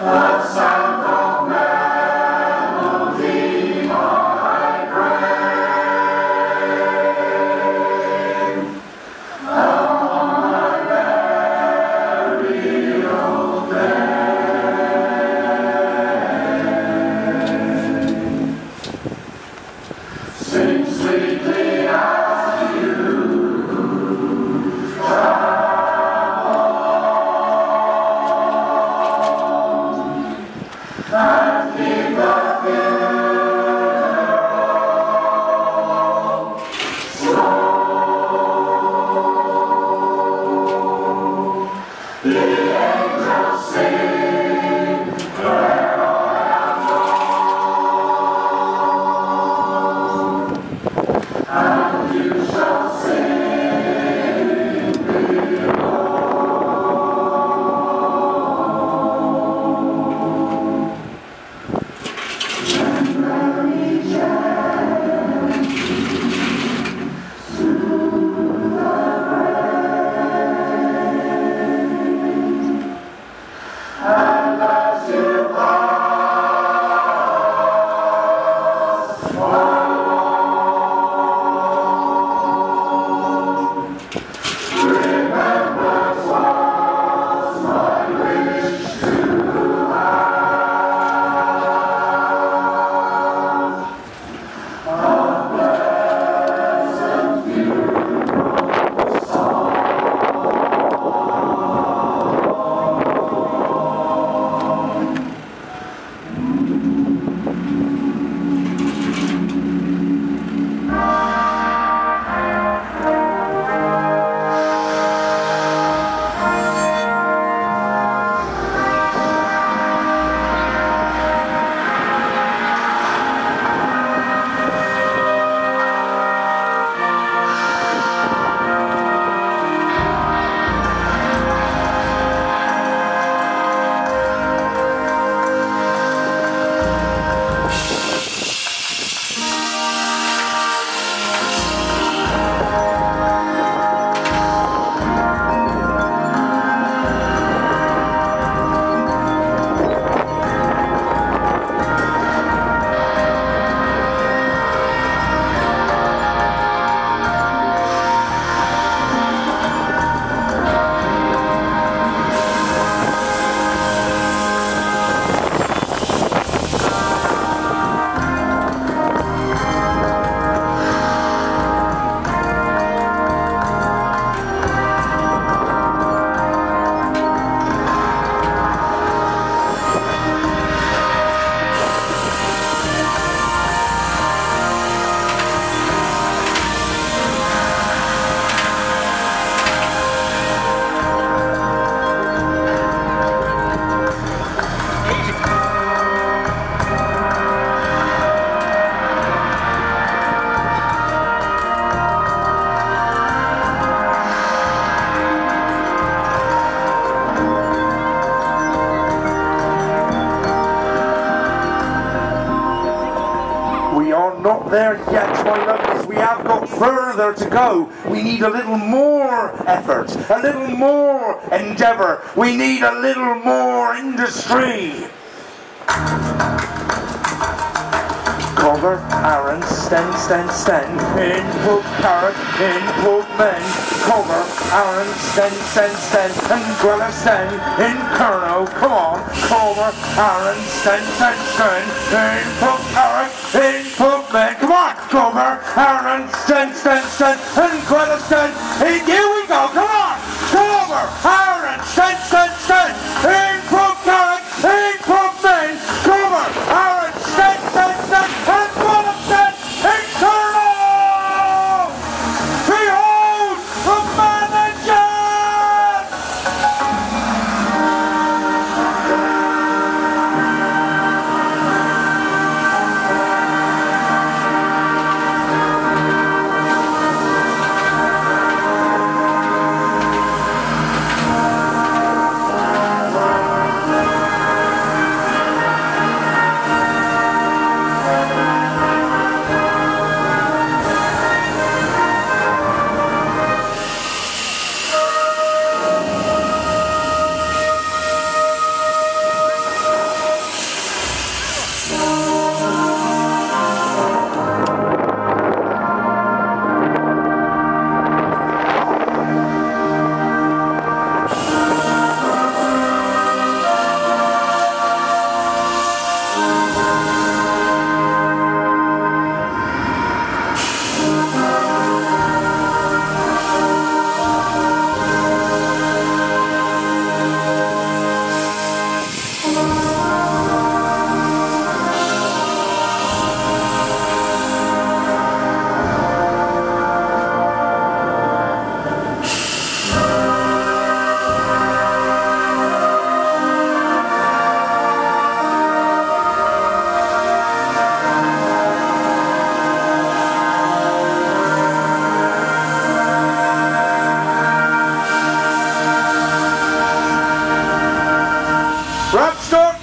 The sound of melody I bring upon my burial day. Sing sweetly as you travel. And in the funeral slow, the angels sing where I am gone, and you shall sing below. Not there yet, my lovelies. We have got further to go. We need a little more effort, a little more endeavour. We need a little more industry. Cover, Aaron, stand. Input carrot, input men. Cover, Aaron, stand. And dweller, stand. Inferno, come on. Cover, Aaron, stand. Input carrot, input men. Come on. Cover, Aaron, stand. And dweller, stand. Hey, here we go. Come on. Cover, Aaron, stand. Input carrot, input men. Cover, Aaron, stand. Rob Storm.